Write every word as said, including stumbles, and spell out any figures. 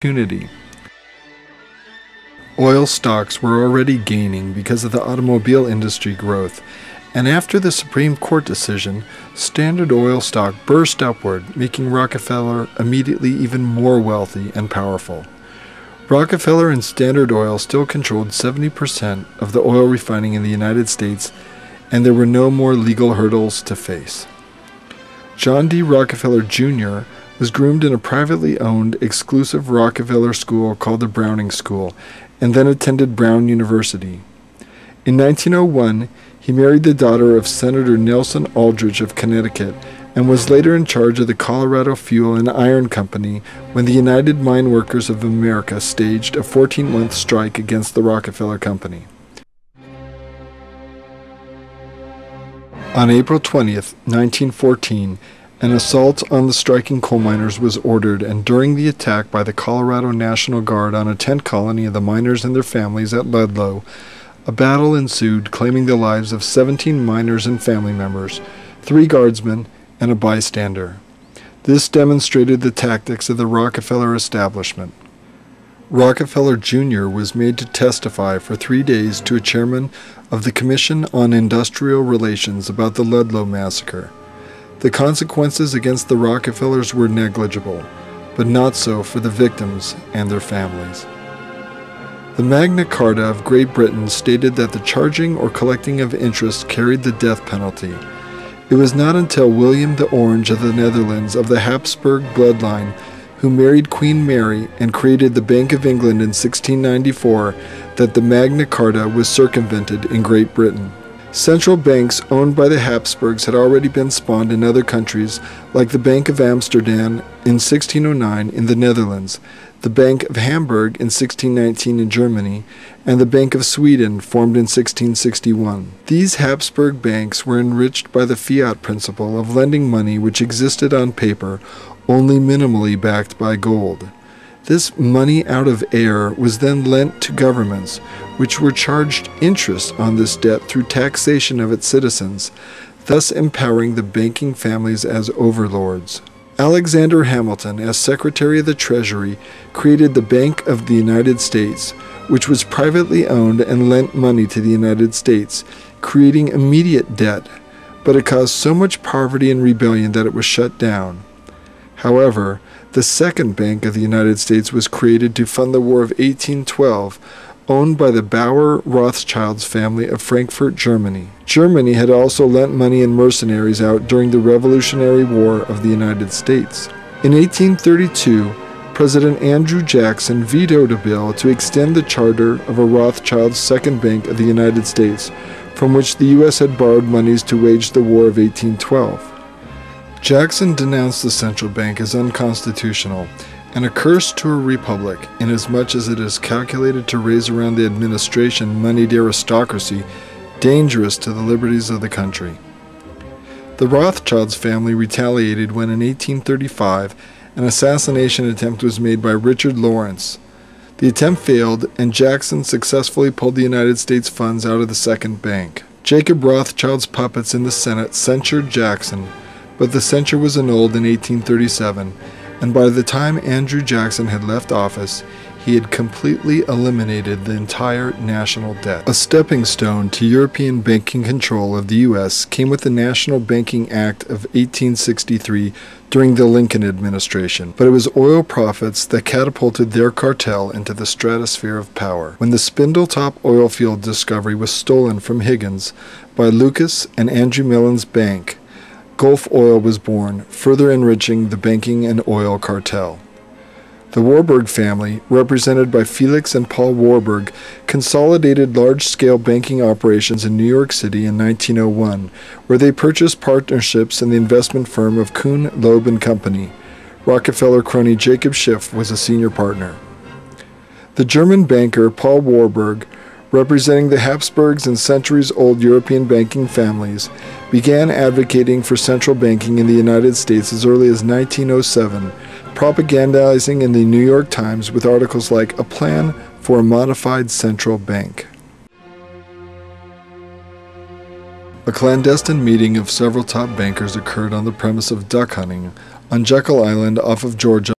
opportunity. Oil stocks were already gaining because of the automobile industry growth, and after the Supreme Court decision, Standard Oil stock burst upward, making Rockefeller immediately even more wealthy and powerful. Rockefeller and Standard Oil still controlled seventy percent of the oil refining in the United States, and there were no more legal hurdles to face. John D. Rockefeller Junior was groomed in a privately owned, exclusive Rockefeller school called the Browning School, and then attended Brown University. In nineteen oh one, he married the daughter of Senator Nelson Aldridge of Connecticut, and was later in charge of the Colorado Fuel and Iron Company when the United Mine Workers of America staged a fourteen month strike against the Rockefeller Company. On April twentieth, nineteen fourteen, an assault on the striking coal miners was ordered, and during the attack by the Colorado National Guard on a tent colony of the miners and their families at Ludlow, a battle ensued claiming the lives of seventeen miners and family members, three guardsmen, and a bystander. This demonstrated the tactics of the Rockefeller establishment. Rockefeller Junior was made to testify for three days to a chairman of the Commission on Industrial Relations about the Ludlow Massacre. The consequences against the Rockefellers were negligible, but not so for the victims and their families. The Magna Carta of Great Britain stated that the charging or collecting of interest carried the death penalty. It was not until William the Orange of the Netherlands of the Habsburg bloodline, who married Queen Mary and created the Bank of England in sixteen ninety-four, that the Magna Carta was circumvented in Great Britain. Central banks owned by the Habsburgs had already been spawned in other countries, like the Bank of Amsterdam in sixteen oh nine in the Netherlands, the Bank of Hamburg in sixteen nineteen in Germany, and the Bank of Sweden, formed in sixteen sixty-one. These Habsburg banks were enriched by the fiat principle of lending money which existed on paper, only minimally backed by gold. This money out of air was then lent to governments, which were charged interest on this debt through taxation of its citizens, thus empowering the banking families as overlords. Alexander Hamilton, as Secretary of the Treasury, created the Bank of the United States, which was privately owned and lent money to the United States, creating immediate debt, but it caused so much poverty and rebellion that it was shut down. However, the Second Bank of the United States was created to fund the War of eighteen twelve, owned by the Bauer Rothschilds family of Frankfurt, Germany. Germany had also lent money and mercenaries out during the Revolutionary War of the United States. In eighteen thirty-two, President Andrew Jackson vetoed a bill to extend the charter of a Rothschild's Second Bank of the United States, from which the U S had borrowed monies to wage the War of eighteen twelve. Jackson denounced the central bank as unconstitutional and a curse to a republic, inasmuch as it is calculated to raise around the administration moneyed aristocracy dangerous to the liberties of the country. The Rothschilds family retaliated when, in eighteen thirty-five, an assassination attempt was made by Richard Lawrence. The attempt failed, and Jackson successfully pulled the United States funds out of the Second Bank. Jacob Rothschild's puppets in the Senate censured Jackson, but the censure was annulled in eighteen thirty-seven, and by the time Andrew Jackson had left office, he had completely eliminated the entire national debt. A stepping stone to European banking control of the U S came with the National Banking Act of eighteen sixty-three during the Lincoln administration, but it was oil profits that catapulted their cartel into the stratosphere of power. When the Spindletop oil field discovery was stolen from Higgins by Lucas and Andrew Mellon's bank, Gulf Oil was born, further enriching the banking and oil cartel. The Warburg family, represented by Felix and Paul Warburg, consolidated large-scale banking operations in New York City in nineteen oh one, where they purchased partnerships in the investment firm of Kuhn, Loeb and Company. Rockefeller crony Jacob Schiff was a senior partner. The German banker Paul Warburg, representing the Habsburgs and centuries-old European banking families, began advocating for central banking in the United States as early as nineteen oh seven, propagandizing in the New York Times with articles like "A Plan for a Modified Central Bank." A clandestine meeting of several top bankers occurred on the premise of duck hunting on Jekyll Island off of Georgia